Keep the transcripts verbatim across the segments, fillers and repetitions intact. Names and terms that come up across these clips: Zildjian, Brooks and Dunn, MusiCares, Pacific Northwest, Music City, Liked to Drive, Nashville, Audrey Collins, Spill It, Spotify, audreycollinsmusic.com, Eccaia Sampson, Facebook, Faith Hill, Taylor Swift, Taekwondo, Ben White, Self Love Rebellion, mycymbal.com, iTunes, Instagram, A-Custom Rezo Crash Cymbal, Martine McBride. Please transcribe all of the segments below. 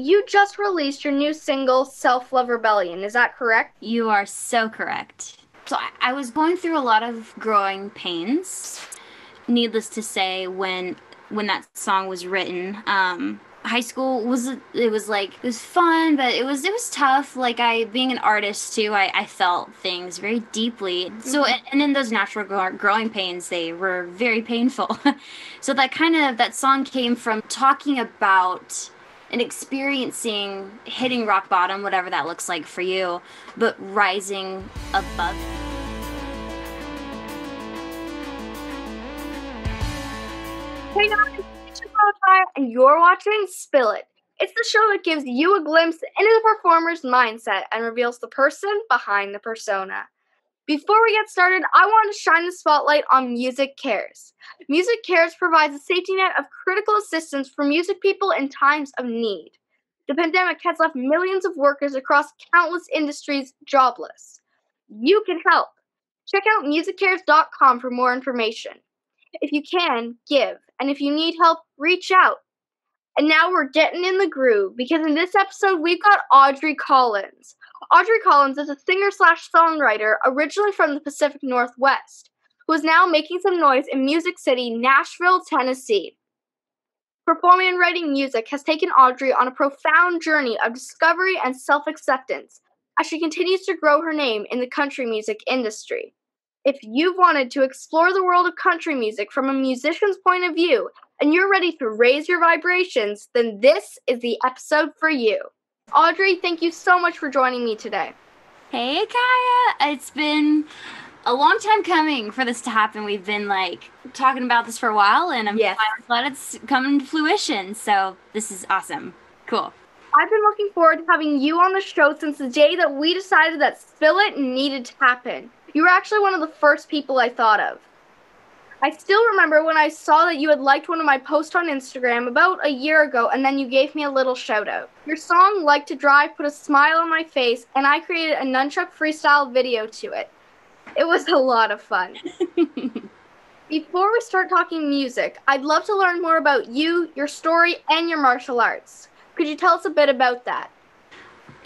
you just released your new single, Self Love Rebellion. Is that correct? You are so correct. So I, I was going through a lot of growing pains. Needless to say, when when that song was written, um, high school was it was like it was fun, but it was it was tough. Like I, being an artist too, I, I felt things very deeply. So and, and then those natural grow, growing pains, they were very painful. So that kind of that song came from talking about and experiencing hitting rock bottom, whatever that looks like for you, but rising above. Hey guys, it's your girl Ty, and you're watching Spill It. It's the show that gives you a glimpse into the performer's mindset and reveals the person behind the persona. Before we get started, I want to shine the spotlight on MusiCares. MusiCares provides a safety net of critical assistance for music people in times of need. The pandemic has left millions of workers across countless industries jobless. You can help. Check out music cares dot com for more information. If you can, give. And if you need help, reach out. And now we're getting in the groove, because in this episode, we've got Audrey Collins. Audrey Collins is a singer-slash-songwriter originally from the Pacific Northwest, who is now making some noise in Music City, Nashville, Tennessee. Performing and writing music has taken Audrey on a profound journey of discovery and self-acceptance as she continues to grow her name in the country music industry. If you've wanted to explore the world of country music from a musician's point of view, and you're ready to raise your vibrations, then this is the episode for you. Audrey, thank you so much for joining me today. Hey, Eccaia. It's been a long time coming for this to happen. We've been, like, talking about this for a while, and I'm yes. glad it's coming to fruition. So this is awesome. Cool. I've been looking forward to having you on the show since the day that we decided that Spill It needed to happen. You were actually one of the first people I thought of. I still remember when I saw that you had liked one of my posts on Instagram about a year ago, and then you gave me a little shout-out. Your song, Liked to Drive, put a smile on my face, and I created a nunchuck freestyle video to it. It was a lot of fun. Before we start talking music, I'd love to learn more about you, your story, and your martial arts. Could you tell us a bit about that?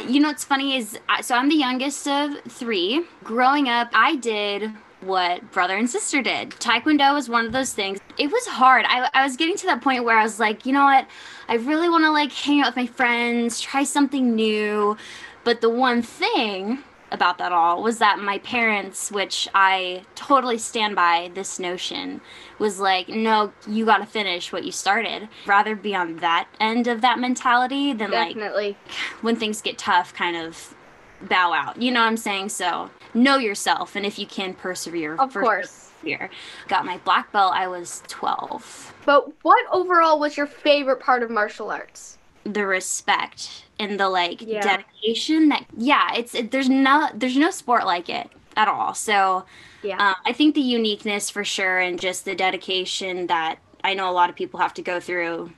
You know what's funny is, so I'm the youngest of three. Growing up, I did what brother and sister did. Taekwondo was one of those things. It was hard. I, I was getting to that point where I was like, you know what? I really want to like hang out with my friends, try something new. But the one thing about that all was that my parents, which I totally stand by this notion, was like, no, you got to finish what you started. Rather be on that end of that mentality than Definitely. like when things get tough, kind of bow out. You know what I'm saying? So know yourself, and if you can, persevere. Of course. Persevere. Got my black belt, I was twelve. But what overall was your favorite part of martial arts? The respect and the like yeah. dedication that yeah it's it, there's no there's no sport like it at all. So yeah um, I think the uniqueness for sure, and just the dedication that I know a lot of people have to go through.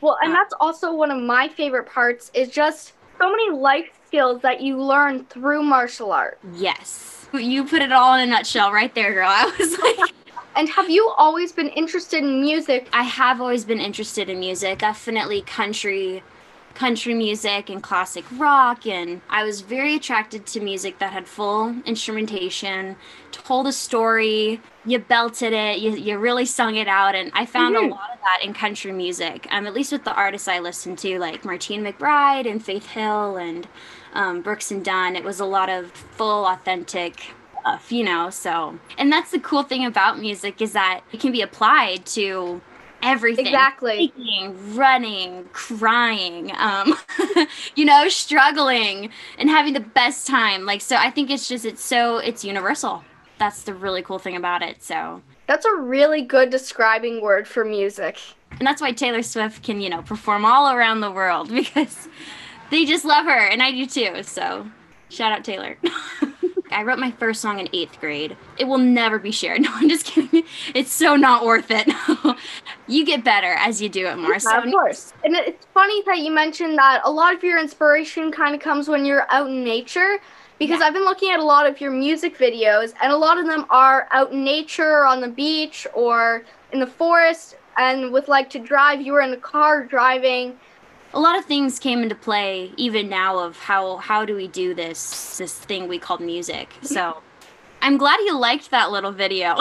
Well, and um, that's also one of my favorite parts, is just so many life skills that you learn through martial art. Yes, you put it all in a nutshell right there, girl. I was like And have you always been interested in music? I have always been interested in music, definitely country country music and classic rock, and I was very attracted to music that had full instrumentation, told a story, you belted it, you, you really sung it out, and I found mm-hmm. a lot of that in country music, um, at least with the artists I listened to, like Martine McBride and Faith Hill and um, Brooks and Dunn. It was a lot of full, authentic stuff, you know, so, and that's the cool thing about music, is that it can be applied to everything. Exactly. Speaking, running, crying, um, you know, struggling and having the best time. Like, so I think it's just, it's so, it's universal. That's the really cool thing about it. So that's a really good describing word for music. And that's why Taylor Swift can, you know, perform all around the world, because they just love her. And I do too. So shout out Taylor. I wrote my first song in eighth grade. It will never be shared. No, I'm just kidding. It's so not worth it. You get better as you do it more. Yeah, so of course. And it's funny that you mentioned that a lot of your inspiration kind of comes when you're out in nature, because yeah. I've been looking at a lot of your music videos, and a lot of them are out in nature, on the beach, or in the forest. And with Like to Drive, you were in the car driving. a lot of things came into play even now of how how do we do this this thing we called music. So I'm glad you liked that little video.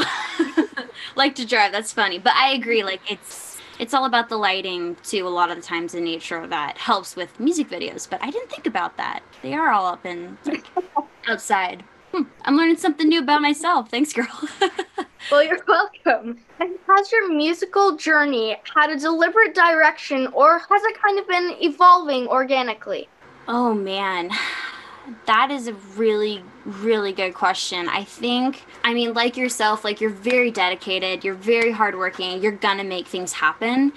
Like to drive, that's funny. But I agree, like it's it's all about the lighting too a lot of the times in nature that helps with music videos, but I didn't think about that. They are all up and like outside. Hmm, I'm learning something new about myself. Thanks, girl. Well, you're welcome. And has your musical journey had a deliberate direction, or has it kind of been evolving organically? Oh, man. That is a really, really good question. I think, I mean, like yourself, like you're very dedicated, you're very hardworking, you're gonna make things happen.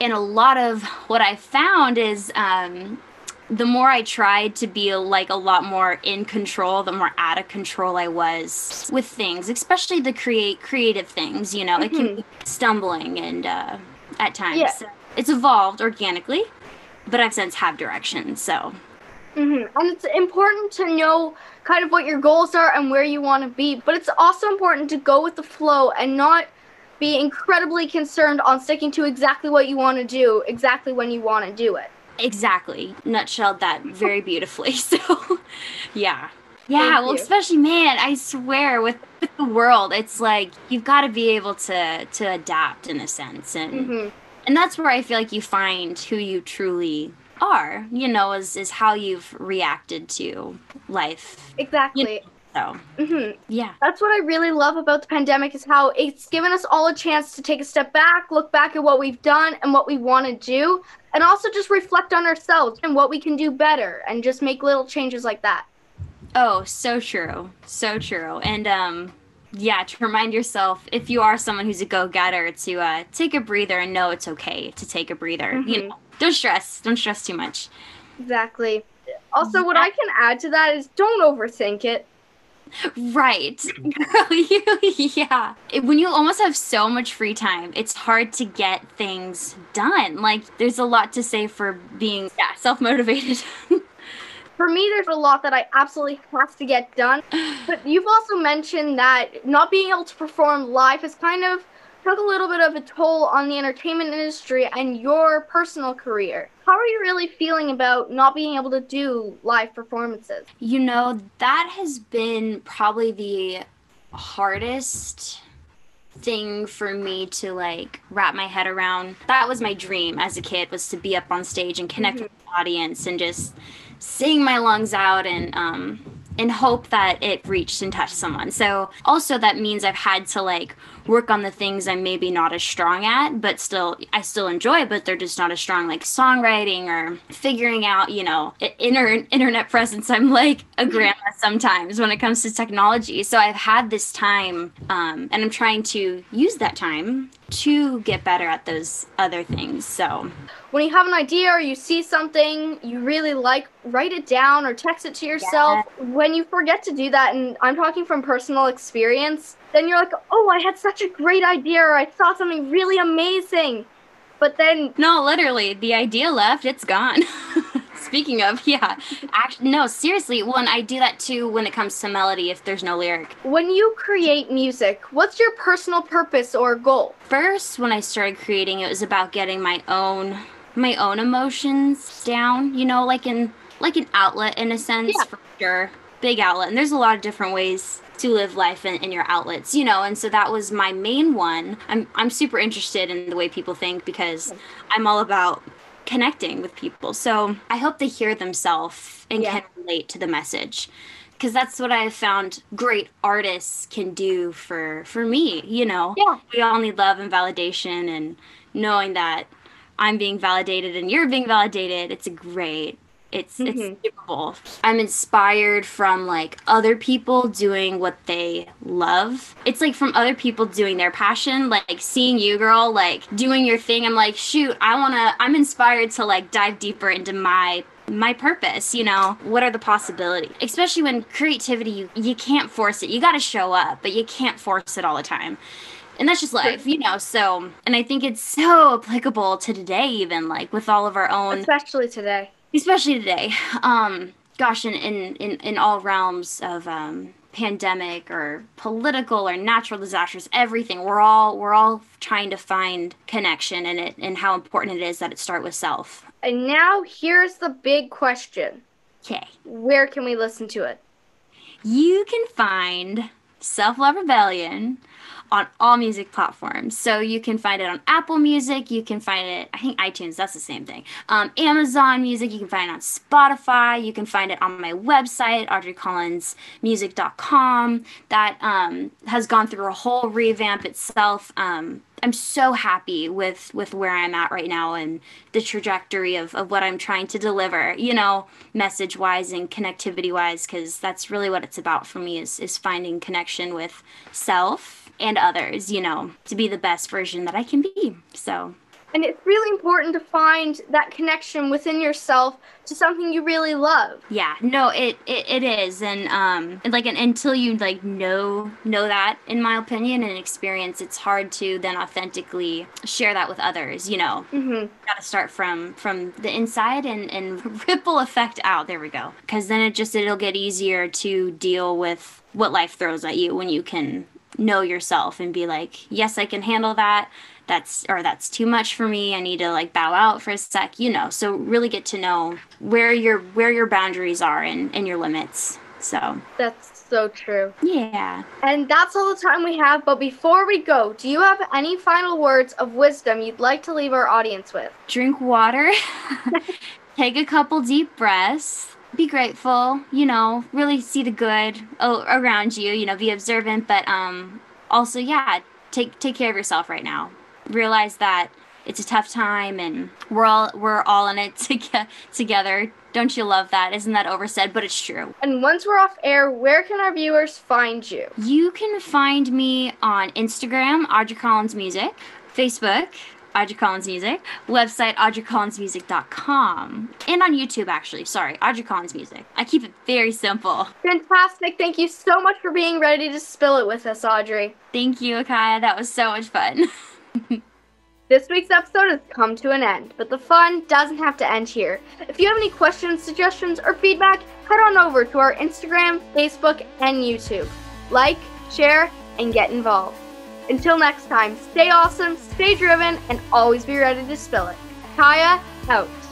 And a lot of what I found is um, the more I tried to be like a lot more in control, the more out of control I was with things, especially the create creative things, you know, mm-hmm. It can be stumbling and uh, at times. Yeah. So it's evolved organically, but I've since have direction, so. Mm-hmm. And it's important to know kind of what your goals are and where you want to be, but it's also important to go with the flow and not be incredibly concerned on sticking to exactly what you want to do, exactly when you want to do it. Exactly. Nutshelled that very beautifully. So, yeah. Yeah, Thank well, you. Especially, man, I swear, with, with the world, it's like you've got to be able to, to adapt in a sense. And, mm-hmm. and that's where I feel like you find who you truly are, you know, is, is how you've reacted to life. Exactly. You know, so, mm-hmm. yeah. That's what I really love about the pandemic is how it's given us all a chance to take a step back, look back at what we've done and what we want to do, and also just reflect on ourselves and what we can do better and just make little changes like that. Oh, so true. So true. And, um, yeah, to remind yourself, if you are someone who's a go-getter, to uh, take a breather and know it's okay to take a breather, mm-hmm. you know. Don't stress. Don't stress too much. Exactly. Also, what I can add to that is don't overthink it. Right. Yeah. When you almost have so much free time, it's hard to get things done. Like, there's a lot to say for being yeah, self-motivated. For me, there's a lot that I absolutely have to get done. But you've also mentioned that not being able to perform live is kind of took a little bit of a toll on the entertainment industry and your personal career. How are you really feeling about not being able to do live performances? You know, that has been probably the hardest thing for me to like wrap my head around. That was my dream as a kid, was to be up on stage and connect mm-hmm. with the audience and just sing my lungs out and um and hope that it reached and touched someone. So also that means I've had to like work on the things I'm maybe not as strong at, but still, I still enjoy, but they're just not as strong, like songwriting or figuring out, you know, inter- internet presence. I'm like a grandma sometimes when it comes to technology. So I've had this time um, and I'm trying to use that time to get better at those other things. So when you have an idea or you see something you really like, write it down or text it to yourself. Yeah. When you forget to do that, and I'm talking from personal experience, then you're like, oh, I had such a great idea, or I saw something really amazing. But then no, literally, the idea left, it's gone. Speaking of, yeah. Actually, no, seriously, when I do that too when it comes to melody if there's no lyric. When you create music, what's your personal purpose or goal? First, when I started creating, it was about getting my own my own emotions down, you know, like in like an outlet in a sense, yeah. for sure. Big outlet. And there's a lot of different ways to live life in, in your outlets, you know, and so that was my main one. I'm I'm super interested in the way people think because I'm all about connecting with people. So I hope they hear themselves and yeah. can relate to the message, because that's what I found great artists can do for, for me, you know. Yeah. We all need love and validation, and knowing that I'm being validated and you're being validated, it's a great, it's mm-hmm. it's beautiful. I'm inspired from like other people doing what they love. It's like from other people doing their passion, like seeing you, girl, like doing your thing. I'm like, shoot, I wanna, I'm inspired to like dive deeper into my my purpose, you know. What are the possibilities? Especially when creativity, you, you can't force it. You gotta show up, but you can't force it all the time. And that's just life, you know, so, and I think it's so applicable to today, even like with all of our own. Especially today. Especially today. Um, gosh, in, in, in, in all realms of um, pandemic or political or natural disasters, everything. We're all we're all trying to find connection in it, and how important it is that it start with self. And now here's the big question. Okay. Where can we listen to it? You can find Self Love Rebellion on all music platforms. So you can find it on Apple Music. You can find it, I think iTunes, that's the same thing. Um, Amazon Music, you can find it on Spotify. You can find it on my website, audrey collins music dot com. That um, has gone through a whole revamp itself. Um, I'm so happy with, with where I'm at right now and the trajectory of, of what I'm trying to deliver, you know, message-wise and connectivity-wise, because that's really what it's about for me is, is finding connection with self and others, you know, to be the best version that I can be, so. And it's really important to find that connection within yourself to something you really love. Yeah, no, it it, it is. And um, like an, until you like know know that, in my opinion, and experience, it's hard to then authentically share that with others, you know. Mm-hmm. You gotta start from, from the inside and, and ripple effect out. There we go. Because then it just, it'll get easier to deal with what life throws at you when you can know yourself and be like, yes, I can handle that. That's or that's too much for me. I need to like bow out for a sec, you know. So really get to know where your where your boundaries are and, and your limits. So that's so true. Yeah. And that's all the time we have. But before we go, do you have any final words of wisdom you'd like to leave our audience with? Drink water. Take a couple deep breaths. Be grateful, you know, really see the good around you, you know, be observant, but um, also, yeah, take take care of yourself right now. Realize that it's a tough time and we're all, we're all in it to- together. Don't you love that? Isn't that oversaid? But it's true. And once we're off air, where can our viewers find you? You can find me on Instagram, Audrey Collins Music, Facebook, Audrey Collins Music, website audrey collins music dot com, and on YouTube actually, sorry, Audrey Collins Music. I keep it very simple. Fantastic. Thank you so much for being ready to spill it with us, Audrey. Thank you, Eccaia. That was so much fun. This week's episode has come to an end, but the fun doesn't have to end here. If you have any questions, suggestions, or feedback, head on over to our Instagram, Facebook, and YouTube. Like, share, and get involved. Until next time, stay awesome, stay driven, and always be ready to spill it. Eccaia out.